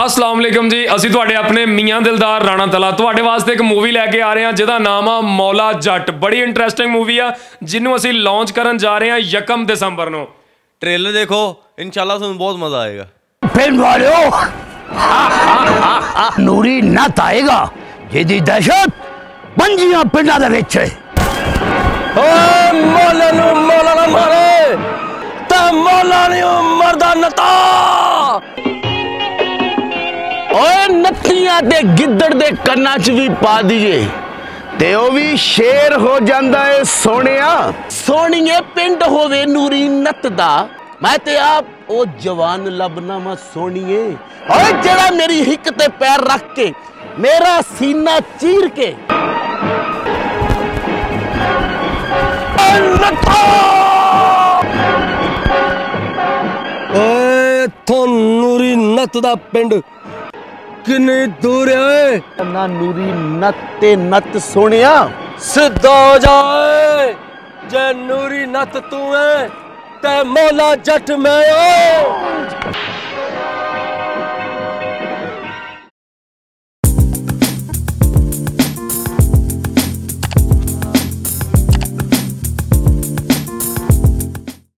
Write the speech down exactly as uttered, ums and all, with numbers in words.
अस्सलाम वालेकुम जी। असी तुहाडे अपने मियां दिलदार राणा तला तुहाडे वास्ते एक मूवी लैके आ रहे हैं जिहदा नाम आ मौला जट। बड़ी इंटरेस्टिंग मूवी आ जिन्हों असी लॉन्च करन जा रहे हैं यकम दिसंबर नूं। ट्रेलर देखो, इंशाल्लाह तुहानूं बहुत मजा आएगा। फिल्म वालियो नूरी नत आएगा जिहदी दहशत पंजीआं पिंडां दे विच है। ओ मौला नूं मौला ना मारे ता मौला नूं मरदा नता। नत्तियां ते गिद्दड़ दे कन्ना च भी पा दिए ते ओ भी शेर हो जांदा है। सोनिया सोनिए पिंड होवे नूरी नत दा, मैं ते आप ओ जवान लबना मा सोनिए। ओए जेड़ा मेरी हिक ते पैर रख के मेरा सीना चीर के ओए तो नूरी नत दा पिंड कितनी दूर है ना। नूरी नत ते नत सोनिया सिद्धा हो जाए। जे नूरी नत तू है ते मौला जट में हो।